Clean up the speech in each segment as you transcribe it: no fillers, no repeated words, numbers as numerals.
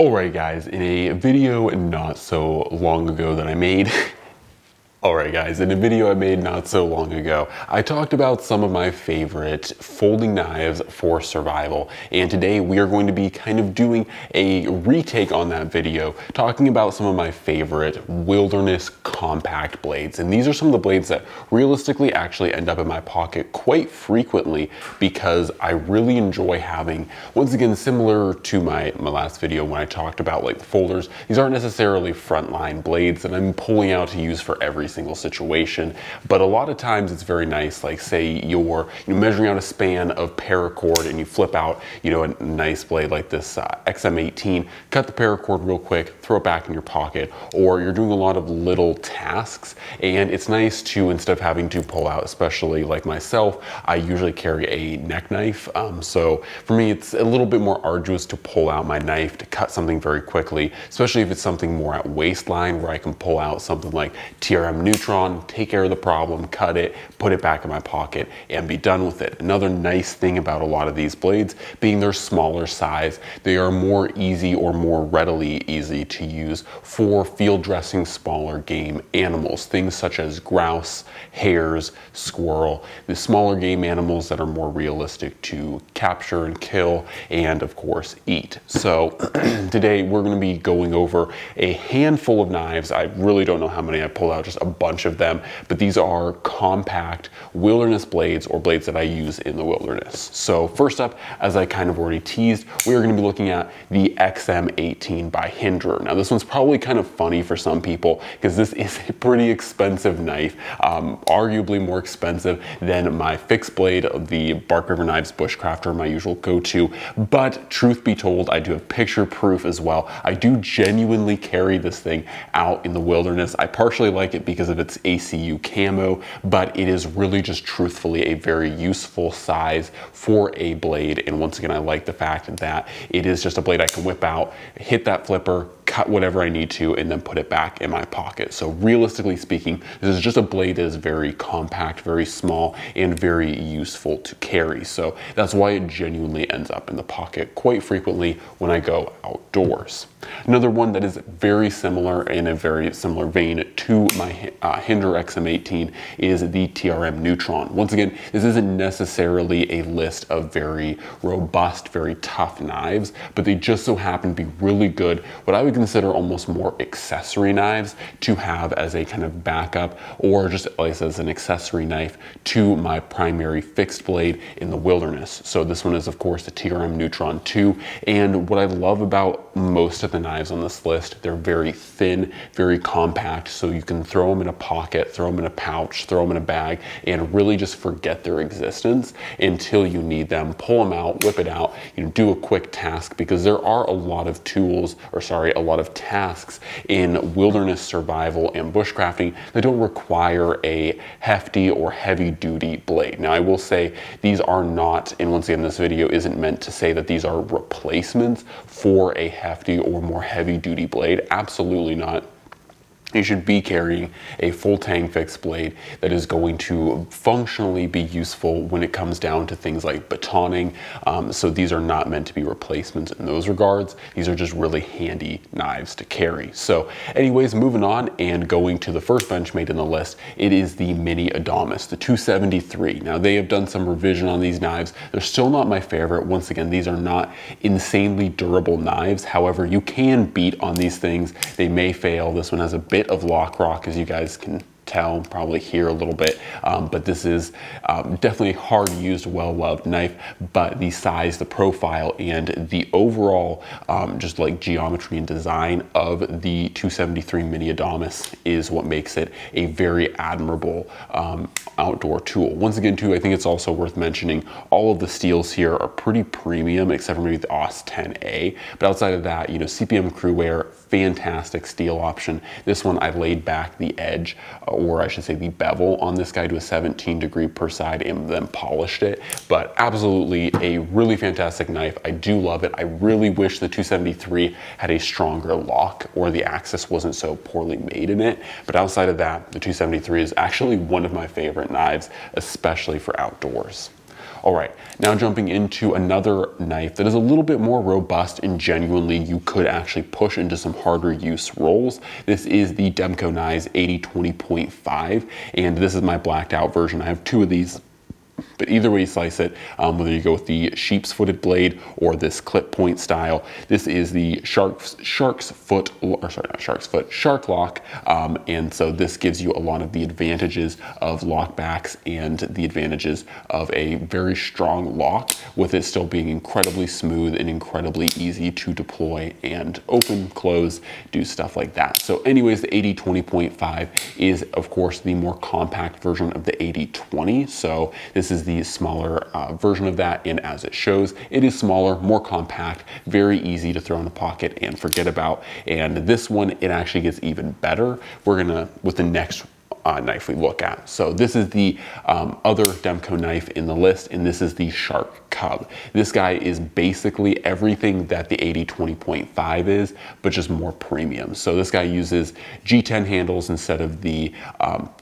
Alright guys, in a video not so long ago that I made, I talked about some of my favorite folding knives for survival, and today we are going to be kind of doing a retake on that video, talking about some of my favorite wilderness compact blades. And these are some of the blades that realistically actually end up in my pocket quite frequently because I really enjoy having, once again, similar to my last video when I talked about like the folders, these aren't necessarily frontline blades that I'm pulling out to use for every single situation, but a lot of times it's very nice. Like say you're measuring out a span of paracord and you flip out, a nice blade like this XM18, cut the paracord real quick, throw it back in your pocket, or you're doing a lot of little tasks. And it's nice to, instead of having to pull out, especially like myself, I usually carry a neck knife. So for me, it's a little bit more arduous to pull out my knife to cut something very quickly, especially if it's something more at waistline where I can pull out something like TRM Neutron, take care of the problem, cut it, put it back in my pocket, and be done with it. Another nice thing about a lot of these blades being their smaller size, they are more easy or more readily easy to use for field dressing smaller game animals, things such as grouse, hares, squirrel, the smaller game animals that are more realistic to capture and kill, and of course eat. So today we're going to be going over a handful of knives. I really don't know how many I pulled out, just a bunch of them, but these are compact wilderness blades or blades that I use in the wilderness. So first up, as I kind of already teased, we are going to be looking at the XM18 by Hinderer. Now this one's probably kind of funny for some people because this is a pretty expensive knife, arguably more expensive than my fixed blade of the Bark River Knives Bushcrafter, my usual go-to, but truth be told, I do have picture proof as well. I do genuinely carry this thing out in the wilderness. I partially like it because of its ACU camo, but it is really just truthfully a very useful size for a blade. And once again, I like the fact that it is just a blade I can whip out, hit that flipper, cut whatever I need to, and then put it back in my pocket. So realistically speaking, this is just a blade that is very compact, very small, and very useful to carry. So that's why it genuinely ends up in the pocket quite frequently when I go outdoors. Another one that is very similar, in a very similar vein to my Hinderer XM18, is the TRM Neutron. Once again, this isn't necessarily a list of very robust, very tough knives, but they just so happen to be really good, what I would consider almost more accessory knives to have as a kind of backup, or just at least as an accessory knife to my primary fixed blade in the wilderness. So this one is of course the TRM Neutron 2, and what I love about most of the knives on this list, they're very thin, very compact, so you can throw them in a pocket, throw them in a pouch, throw them in a bag, and really just forget their existence until you need them. Pull them out, whip it out, do a quick task, because there are a lot of tasks in wilderness survival and bushcrafting that don't require a hefty or heavy duty blade. Now I will say these are not, and once again this video isn't meant to say that these are replacements for a hefty or more heavy duty blade, absolutely not. You should be carrying a full tang fixed blade that is going to functionally be useful when it comes down to things like batoning. So these are not meant to be replacements in those regards. These are just really handy knives to carry. So anyways, moving on and going to the first Benchmade in the list, it is the Mini Adamas, the 273. Now they have done some revision on these knives. They're still not my favorite. Once again, these are not insanely durable knives. However, you can beat on these things. They may fail. This one has a bit of lock rock, as you guys can tell, probably hear a little bit, but this is definitely a hard used, well loved knife, but the size, the profile, and the overall just like geometry and design of the 273 Mini Adamas is what makes it a very admirable outdoor tool. Once again too, I think it's also worth mentioning all of the steels here are pretty premium, except for maybe the OS 10A, but outside of that, CPM Crewware, fantastic steel option. This one I laid back the edge, or I should say the bevel on this guy to a 17 degree per side and then polished it, but absolutely a really fantastic knife. I do love it. I really wish the 273 had a stronger lock, or the axis wasn't so poorly made in it, but outside of that, the 273 is actually one of my favorite knives, especially for outdoors. All right, now jumping into another knife that is a little bit more robust and genuinely you could actually push into some harder use rolls. This is the Demko Knives AD 20.5, and this is my blacked out version. I have two of these. But either way you slice it, whether you go with the sheep's footed blade or this clip point style, this is the shark lock. And so this gives you a lot of the advantages of lockbacks and the advantages of a very strong lock, with it still being incredibly smooth and incredibly easy to deploy and open, close, do stuff like that. So anyways, the AD 20.5 is of course the more compact version of the AD 20. So this is the smaller version of that, and as it shows, it is smaller, more compact, very easy to throw in the pocket and forget about. And this one, it actually gets even better. We're gonna, with the next knife we look at. So this is the other Demko knife in the list, and this is the Shark Cub. This guy is basically everything that the AD 20.5 is, but just more premium. So this guy uses G10 handles instead of the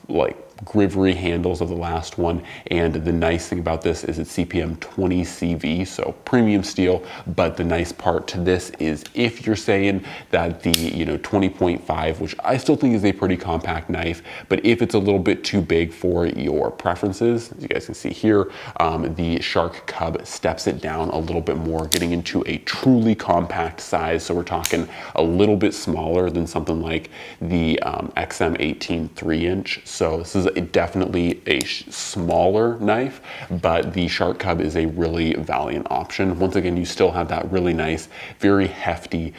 like Grivery handles of the last one, and the nice thing about this is it's CPM 20 CV, so premium steel. But the nice part to this is if you're saying that the 20.5, which I still think is a pretty compact knife, but if it's a little bit too big for your preferences, as you guys can see here, the Shark Cub steps it down a little bit more, getting into a truly compact size. So we're talking a little bit smaller than something like the XM18 3-inch. So this is definitely a smaller knife, but the Shark Cub is a really valiant option. Once again, you still have that really nice, very hefty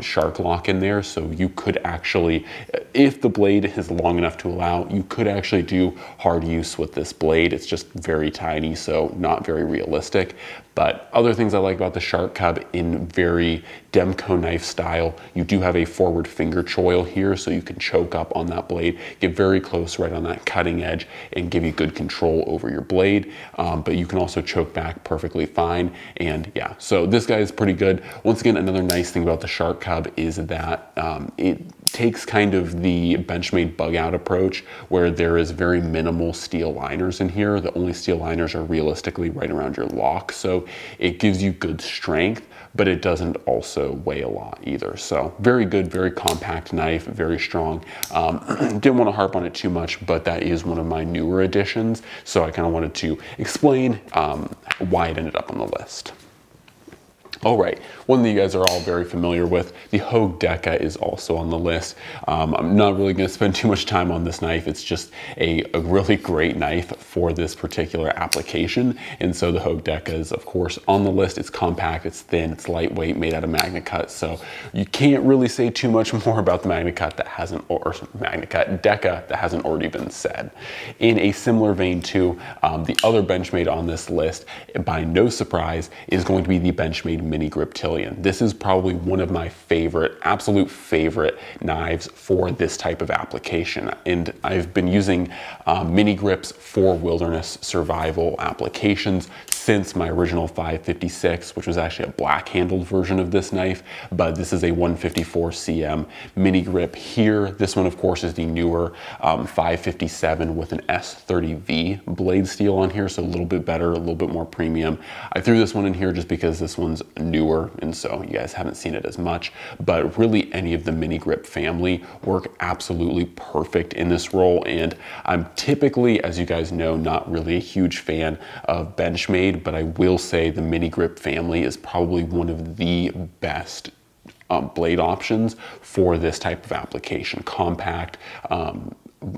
shark lock in there, so you could actually, if the blade is long enough to allow, you could actually do hard use with this blade. It's just very tiny, so not very realistic. But other things I like about the Shark Cub, in very Demko knife style, you do have a forward finger choil here, so you can choke up on that blade, get very close right on that cutting edge, and give you good control over your blade. But you can also choke back perfectly fine. And yeah, so this guy is pretty good. Once again, another nice thing about the Shark Cub is that it takes kind of the Benchmade bug out approach, where there is very minimal steel liners in here. The only steel liners are realistically right around your lock. So it gives you good strength, but it doesn't also weigh a lot either. So very good, very compact knife, very strong. Didn't want to harp on it too much, but that is one of my newer additions. So I kind of wanted to explain why it ended up on the list. All right, one that you guys are all very familiar with, the Hogue Deka, is also on the list. I'm not really gonna spend too much time on this knife. It's just a really great knife for this particular application. And so the Hogue Deka is of course on the list. It's compact, it's thin, it's lightweight, made out of MagnaCut. So you can't really say too much more about the MagnaCut that hasn't, or MagnaCut Deka that hasn't already been said. In a similar vein too, the other Benchmade on this list, by no surprise, is going to be the Benchmade Mini Griptilian. This is probably one of my favorite, absolute favorite knives for this type of application. And I've been using mini grips for wilderness survival applications since my original 556, which was actually a black handled version of this knife, but this is a 154 cm mini grip here. This one of course is the newer 557 with an S30V blade steel on here. So a little bit better, a little bit more premium. I threw this one in here just because this one's newer, and so you guys haven't seen it as much, but really any of the mini grip family work absolutely perfect in this role. And I'm typically, as you guys know, not really a huge fan of Benchmade, but I will say the mini grip family is probably one of the best blade options for this type of application. Compact,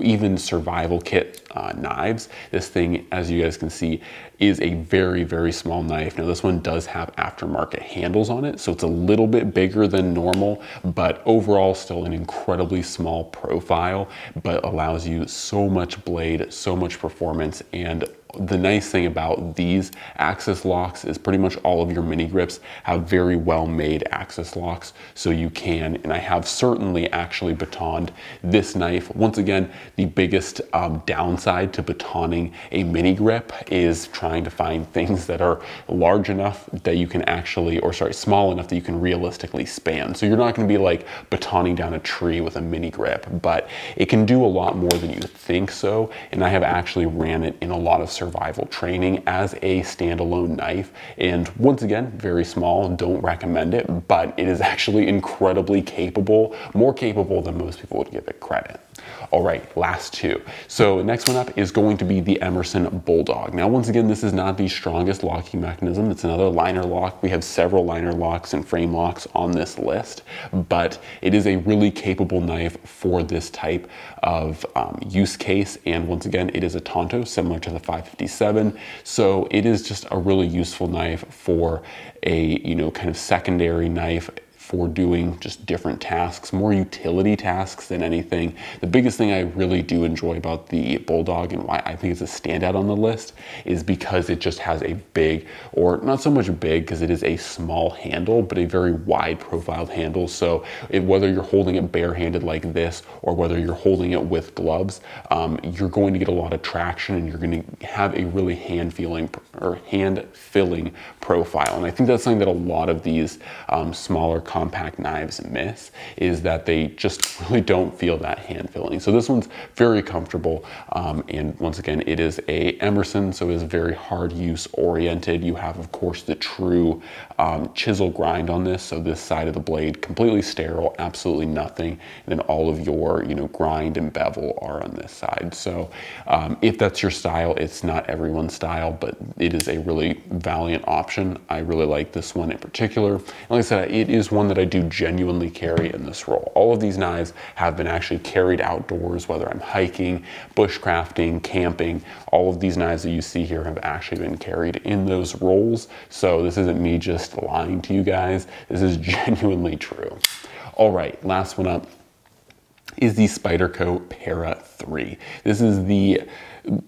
even survival kit knives. This thing, as you guys can see, is a very, very small knife. Now this one does have aftermarket handles on it, so it's a little bit bigger than normal, but overall still an incredibly small profile, but allows you so much blade, so much performance. And the nice thing about these access locks is pretty much all of your mini grips have very well made access locks, so you can, and I have certainly actually batoned this knife. Once again, the biggest downside to batoning a mini grip is trying to find things that are large enough that you can actually, or sorry, small enough that you can realistically span. So you're not going to be like batoning down a tree with a mini grip, but it can do a lot more than you think so. And I have actually ran it in a lot of survival training as a standalone knife. And once again, very small, don't recommend it, but it is actually incredibly capable, more capable than most people would give it credit. All right, last two. So next one up is going to be the Emerson Bulldog. Now, once again, this is not the strongest locking mechanism. It's another liner lock. We have several liner locks and frame locks on this list, but it is a really capable knife for this type of use case. And once again, it is a Tonto, similar to the 557. So it is just a really useful knife for a, you know, kind of secondary knife for doing just different tasks, more utility tasks than anything. The biggest thing I really do enjoy about the Bulldog and why I think it's a standout on the list is because it just has a big, or not so much big because it is a small handle, but a very wide profiled handle. So whether you're holding it barehanded like this, or whether you're holding it with gloves, you're going to get a lot of traction and you're going to have a really hand filling profile. And I think that's something that a lot of these smaller compact knives miss, is that they just really don't feel that hand filling. So this one's very comfortable. And once again, it is a Emerson, so it is very hard use oriented. You have, of course, the true chisel grind on this. So this side of the blade, completely sterile, absolutely nothing. And then all of your, you know, grind and bevel are on this side. So if that's your style, it's not everyone's style, but it is a really valiant option. I really like this one in particular. And like I said, it is one that I do genuinely carry in this role. All of these knives have been actually carried outdoors, whether I'm hiking, bushcrafting, camping. All of these knives that you see here have actually been carried in those roles. So this isn't me just lying to you guys. This is genuinely true. All right, last one up is the Spyderco Para 3. This is the,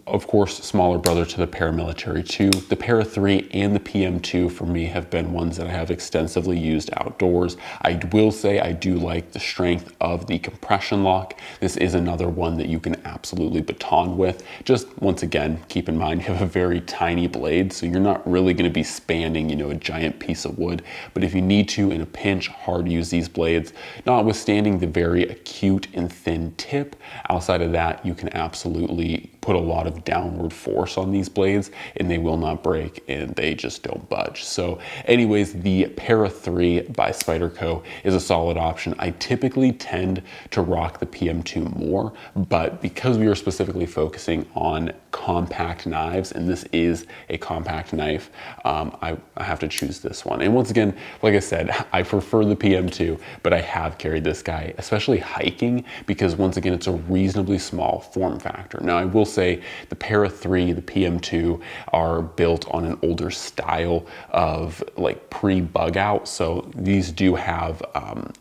of course, smaller brother to the Paramilitary 2. The Para 3 and the PM2 for me have been ones that I have extensively used outdoors. I will say I do like the strength of the compression lock. This is another one that you can absolutely baton with. Just once again, keep in mind, you have a very tiny blade, so you're not really gonna be spanning, you know, a giant piece of wood, but if you need to, in a pinch, hard use these blades, notwithstanding the very acute and thin tip. Outside of that, you can absolutely put a lot of downward force on these blades and they will not break and they just don't budge. So anyways, the Para 3 by Spyderco is a solid option. I typically tend to rock the PM2 more, but because we are specifically focusing on compact knives, and this is a compact knife, I have to choose this one. And once again, like I said, I prefer the PM2, but I have carried this guy, especially hiking, because once again, it's a reasonably small form factor. Now I will say the Para 3, the PM2 are built on an older style of like pre-bug out. So these do have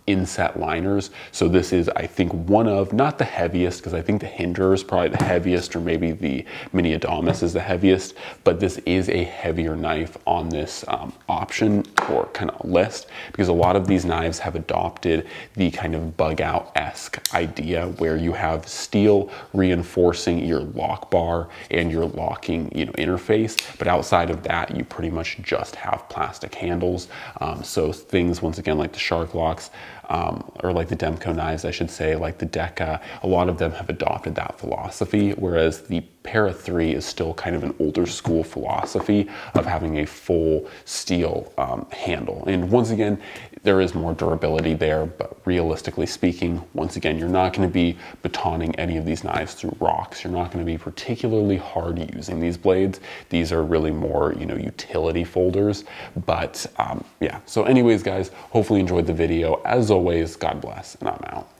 inset liners. So this is, I think, one of, not the heaviest, because I think the Hinderer is probably the heaviest, or maybe the Mini Adamas is the heaviest, but this is a heavier knife on this option or kind of list, because a lot of these knives have adopted the kind of bug out-esque idea where you have steel reinforcing your lock bar and your locking, you know, interface, but outside of that, you pretty much just have plastic handles. So things, once again, like the Shark locks, or like the Demko knives, I should say, like the Deka, a lot of them have adopted that philosophy, whereas the Para 3 is still kind of an older school philosophy of having a full steel handle. And once again, there is more durability there, but realistically speaking, once again, you're not going to be batoning any of these knives through rocks. You're not going to be particularly hard using these blades. These are really more, you know, utility folders, but yeah. So anyways, guys, hopefully you enjoyed the video. As always, God bless, and I'm out.